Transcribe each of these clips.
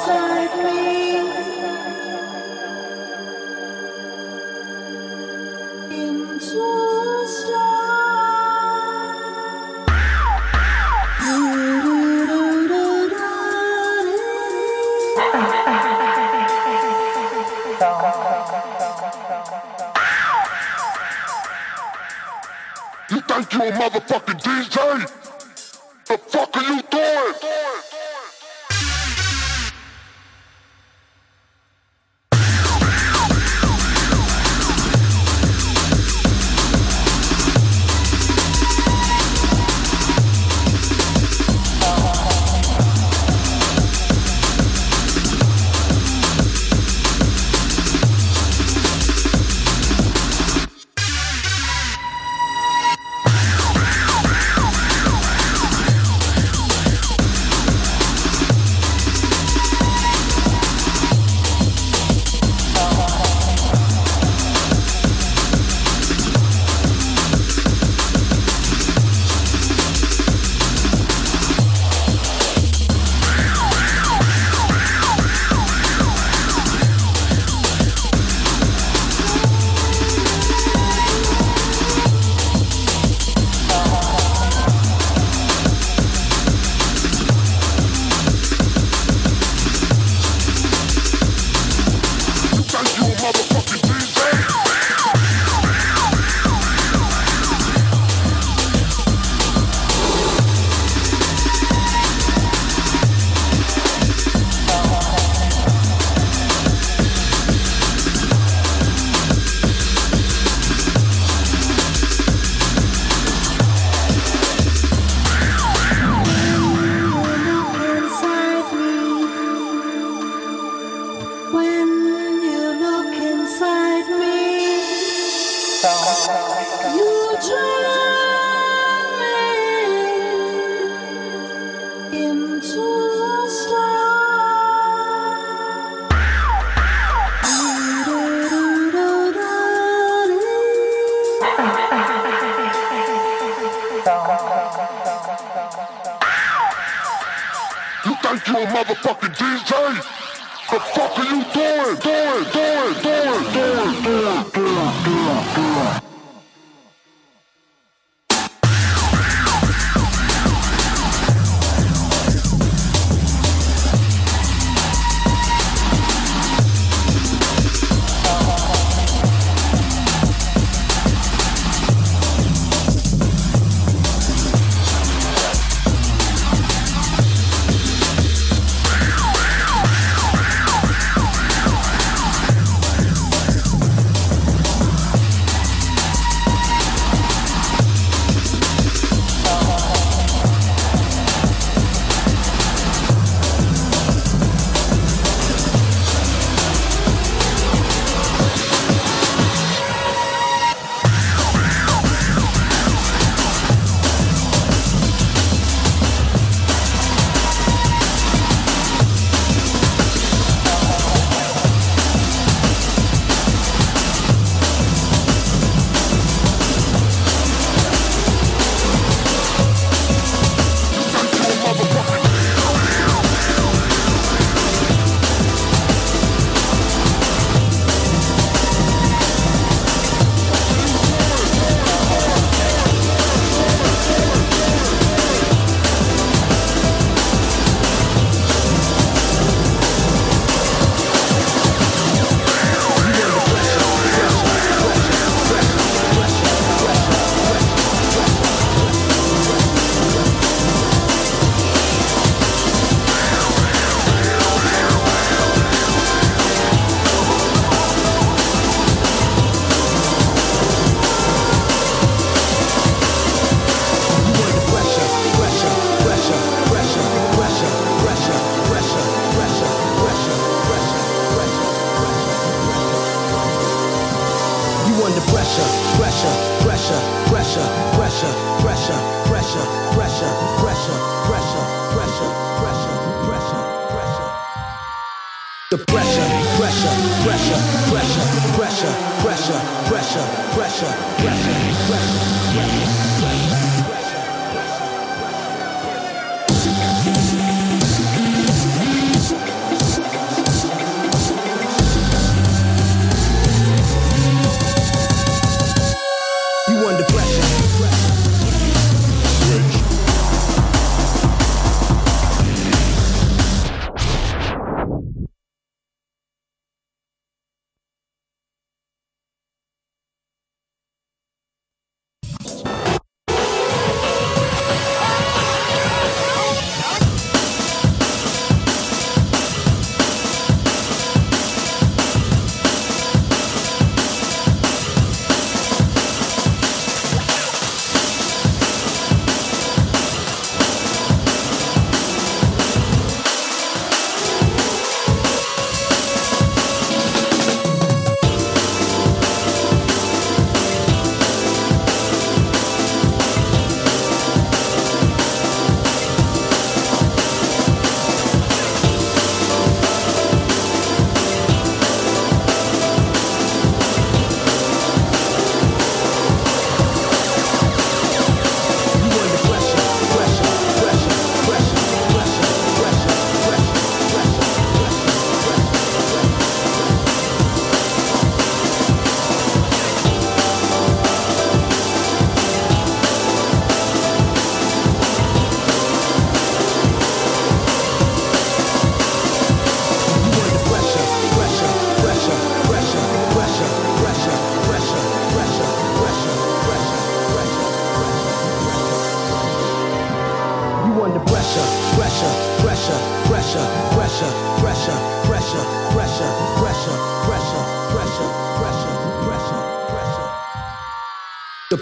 inside me, into the stars. You think you a motherfucking DJ? The fuck are you doing? You think you a motherfucking DJ? The fuck are you doing? Doing. Pressure.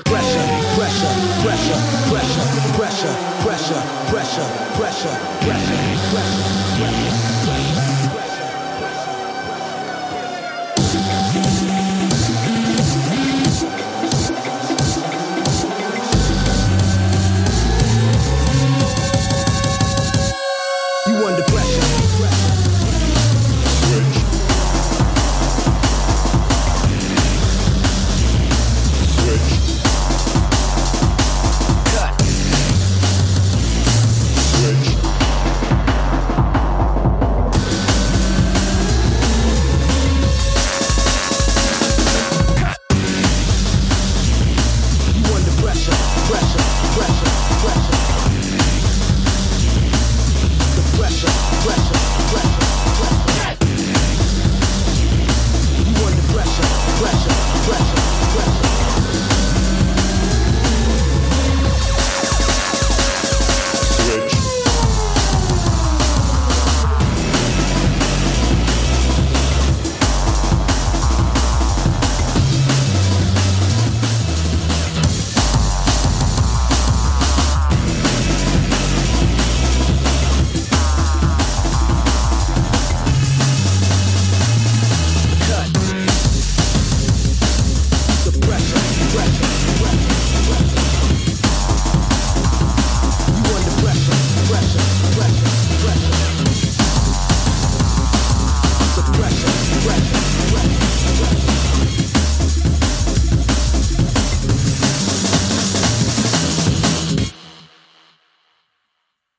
pressure.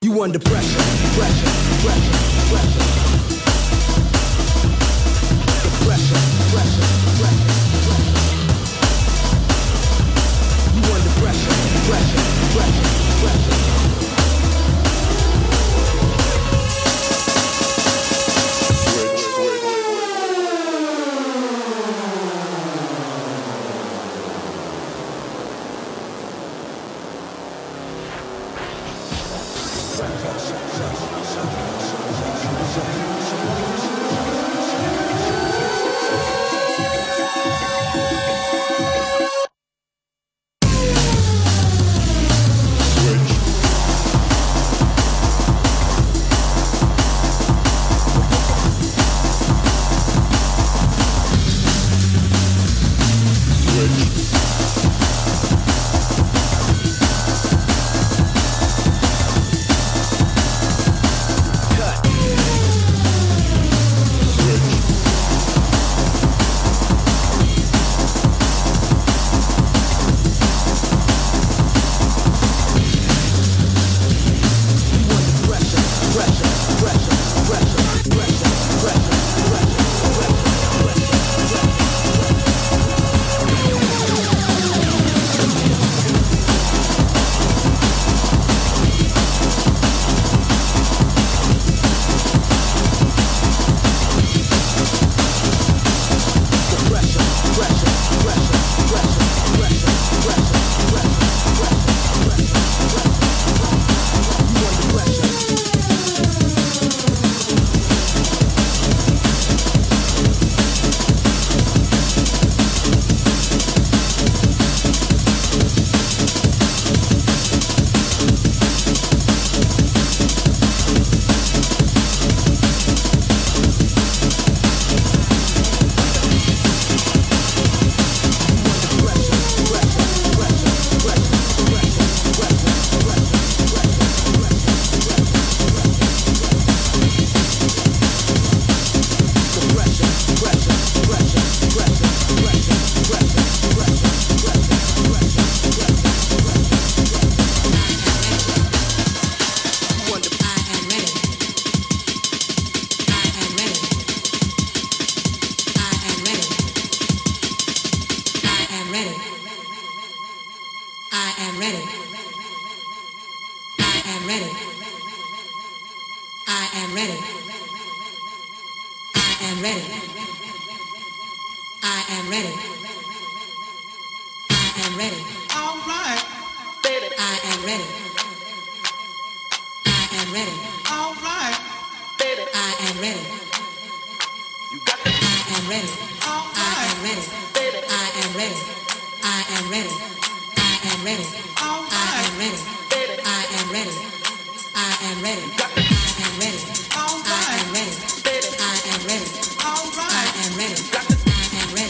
You under pressure, pressure, pressure, pressure. The pressure, pressure, pressure, pressure. You under pressure, pressure, pressure, I am ready. am ready. I am ready. I am ready. I am ready. I am ready. I am ready. I am ready. I am ready. I am ready. I am ready. I am ready. I am ready.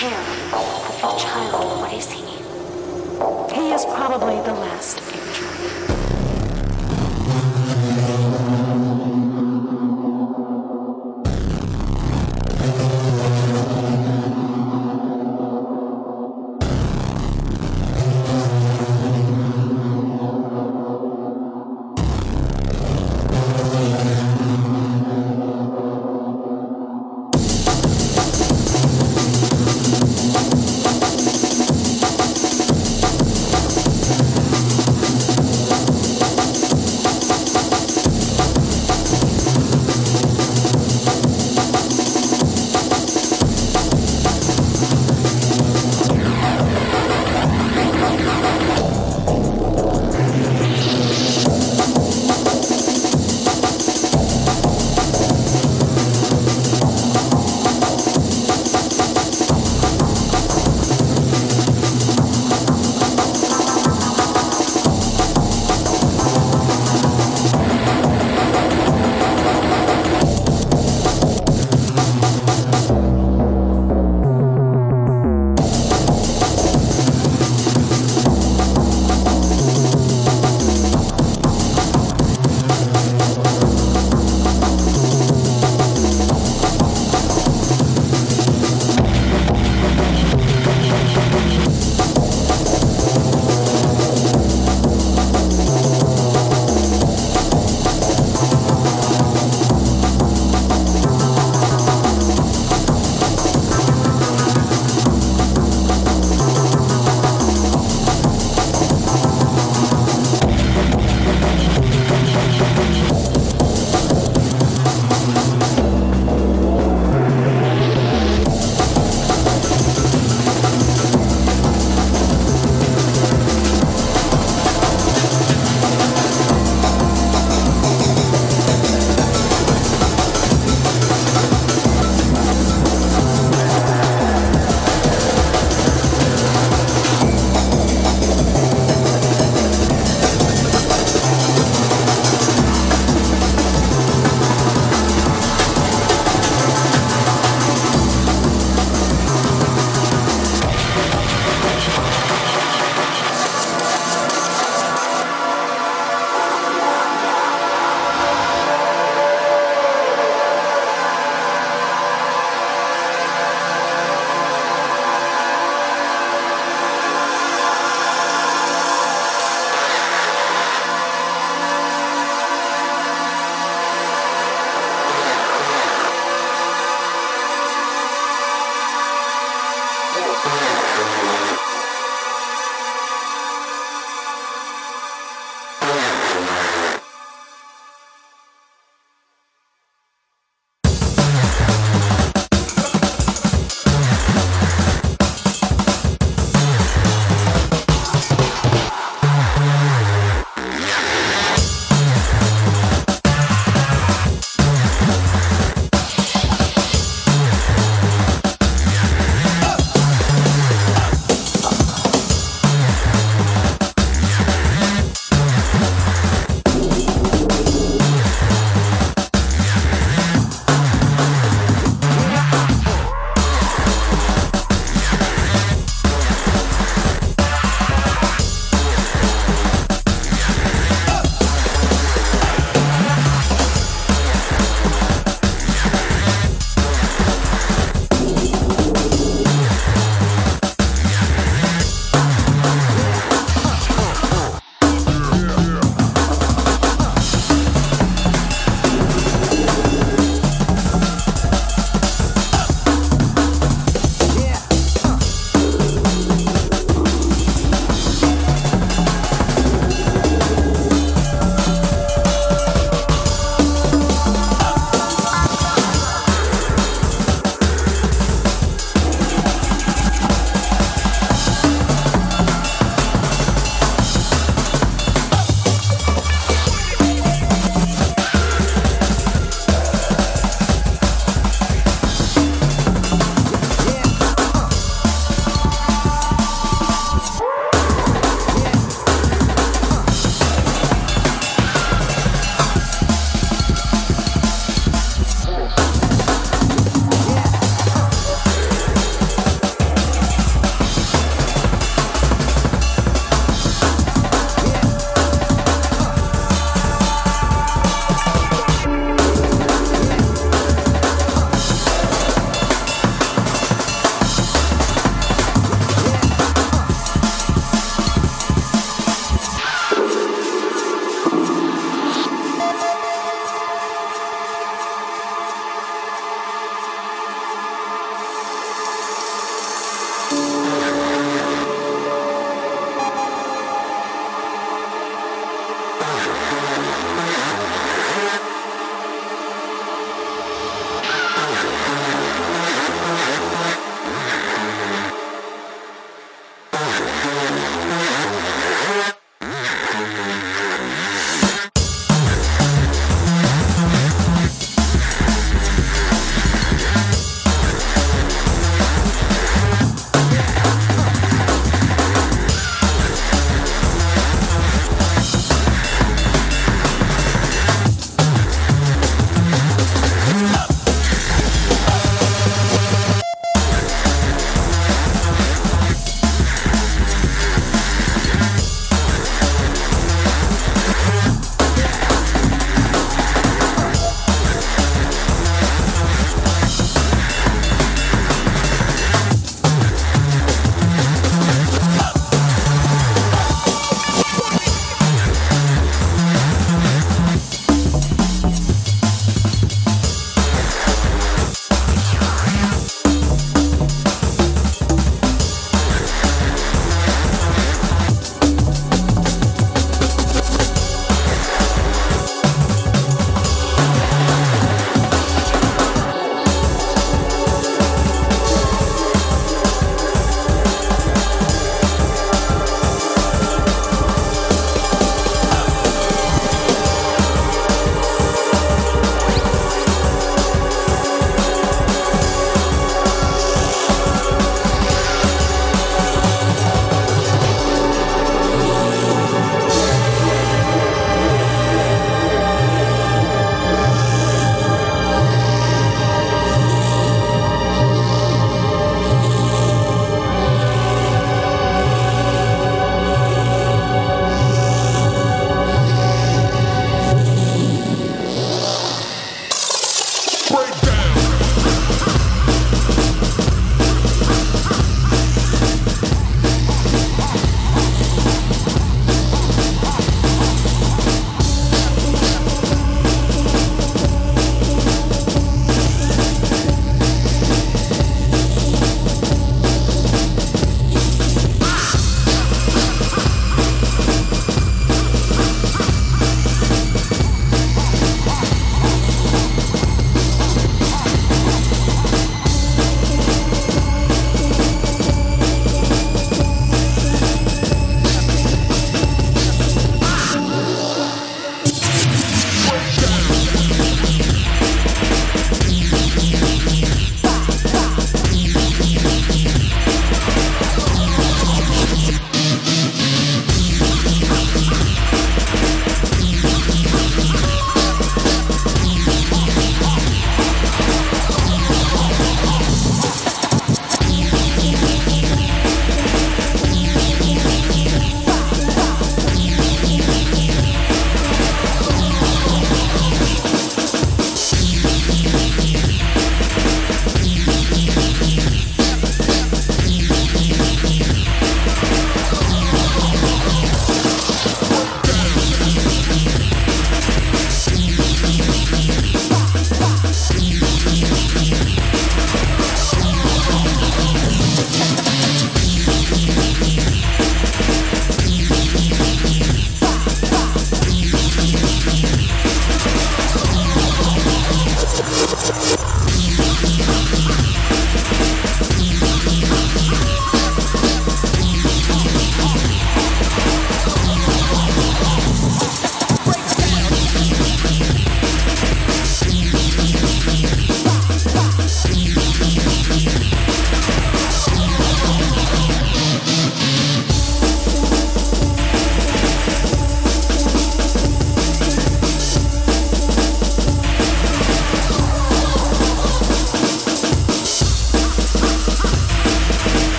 care of your child, what is he? He is probably the last angel.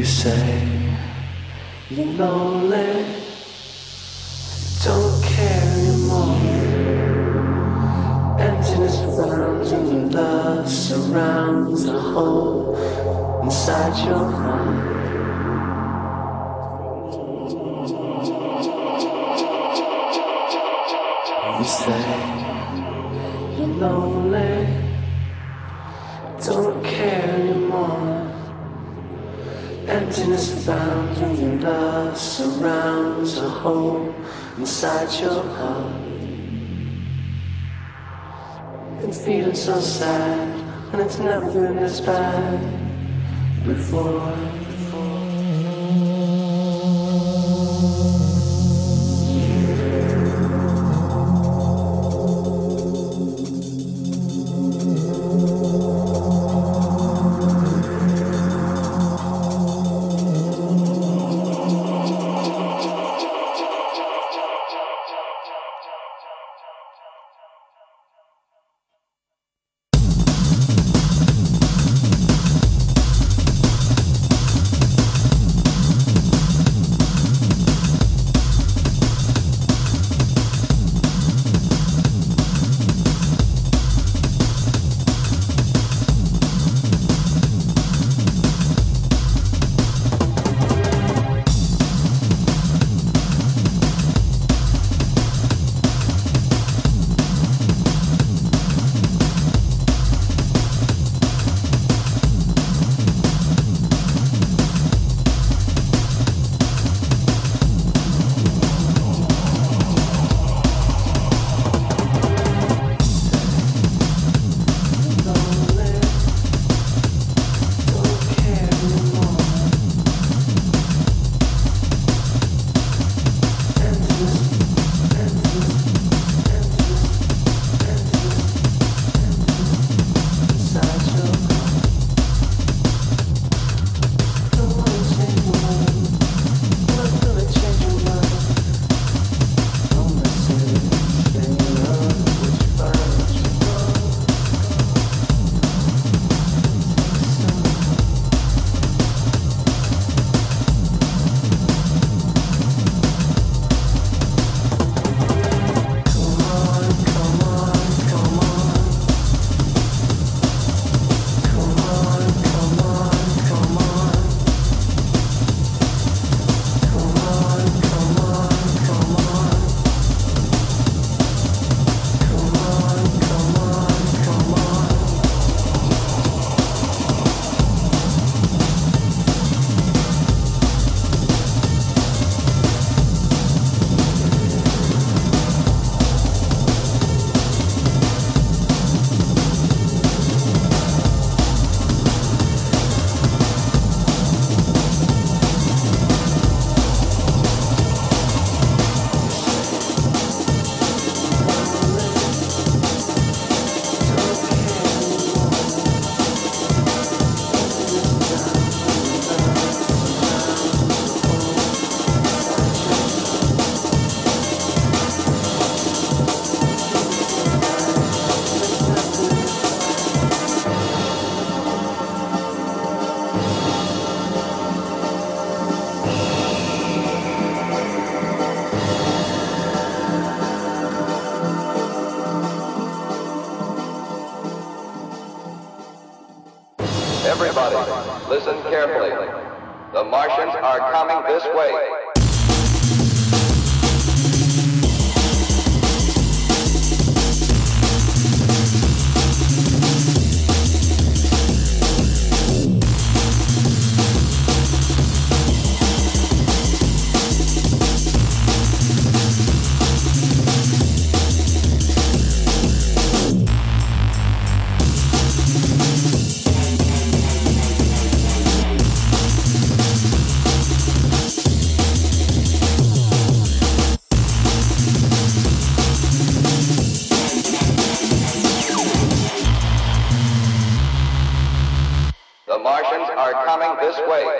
You say you're lonely, don't care anymore. Emptiness surrounds and love surrounds the hole inside your heart. You say you're lonely, don't care anymore. Emptiness found when your love surrounds a hole inside your heart. Been feeling so sad, and it's never been this bad before. Everybody, listen carefully. The Martians are coming this way. This way.